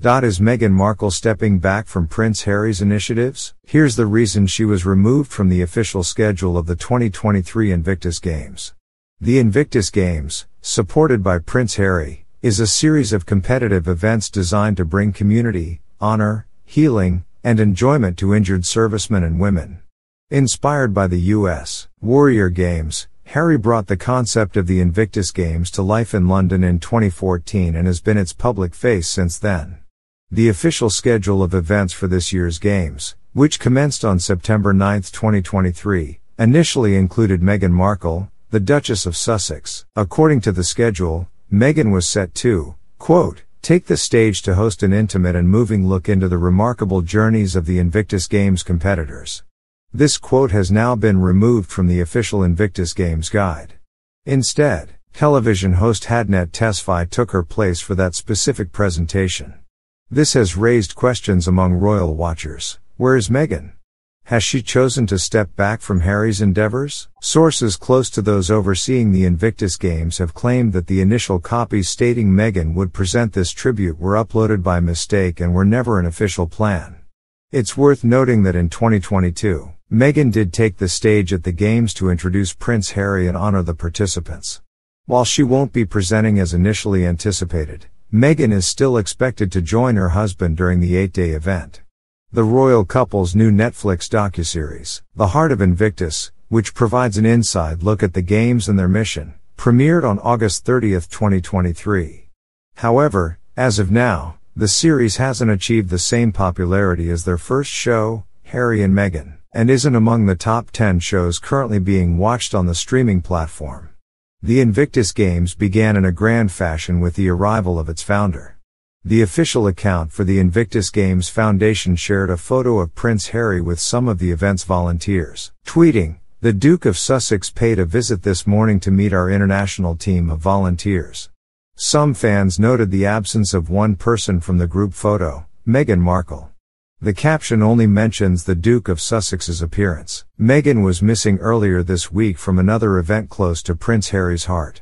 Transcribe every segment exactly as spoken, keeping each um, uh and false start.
Is Meghan Markle stepping back from Prince Harry's initiatives? Here's the reason she was removed from the official schedule of the twenty twenty-three Invictus Games. The Invictus Games, supported by Prince Harry, is a series of competitive events designed to bring community, honor, healing, and enjoyment to injured servicemen and women. Inspired by the U S Warrior Games, Harry brought the concept of the Invictus Games to life in London in twenty fourteen and has been its public face since then. The official schedule of events for this year's Games, which commenced on September ninth, twenty twenty-three, initially included Meghan Markle, the Duchess of Sussex. According to the schedule, Meghan was set to, quote, take the stage to host an intimate and moving look into the remarkable journeys of the Invictus Games competitors. This quote has now been removed from the official Invictus Games guide. Instead, television host Hadnette Tesfai took her place for that specific presentation. This has raised questions among royal watchers. Where is Meghan? Has she chosen to step back from Harry's endeavors? Sources close to those overseeing the Invictus Games have claimed that the initial copies stating Meghan would present this tribute were uploaded by mistake and were never an official plan. It's worth noting that in twenty twenty-two, Meghan did take the stage at the Games to introduce Prince Harry and honor the participants. While she won't be presenting as initially anticipated, Meghan is still expected to join her husband during the eight-day event. The royal couple's new Netflix docuseries, The Heart of Invictus, which provides an inside look at the Games and their mission, premiered on August thirtieth, twenty twenty-three. However, as of now, the series hasn't achieved the same popularity as their first show, Harry and Meghan, and isn't among the top ten shows currently being watched on the streaming platform. The Invictus Games began in a grand fashion with the arrival of its founder. The official account for the Invictus Games Foundation shared a photo of Prince Harry with some of the event's volunteers, tweeting, "The Duke of Sussex paid a visit this morning to meet our international team of volunteers." Some fans noted the absence of one person from the group photo, Meghan Markle. The caption only mentions the Duke of Sussex's appearance. Meghan was missing earlier this week from another event close to Prince Harry's heart.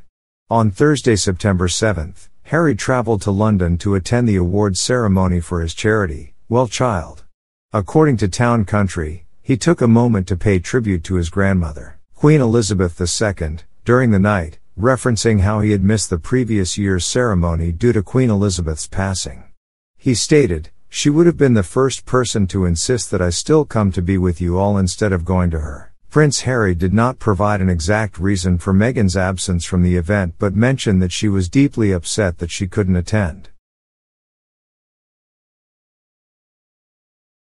On Thursday, September seventh, Harry traveled to London to attend the awards ceremony for his charity, Well Child. According to Town Country, he took a moment to pay tribute to his grandmother, Queen Elizabeth the Second, during the night, referencing how he had missed the previous year's ceremony due to Queen Elizabeth's passing. He stated, "She would have been the first person to insist that I still come to be with you all instead of going to her." Prince Harry did not provide an exact reason for Meghan's absence from the event but mentioned that she was deeply upset that she couldn't attend.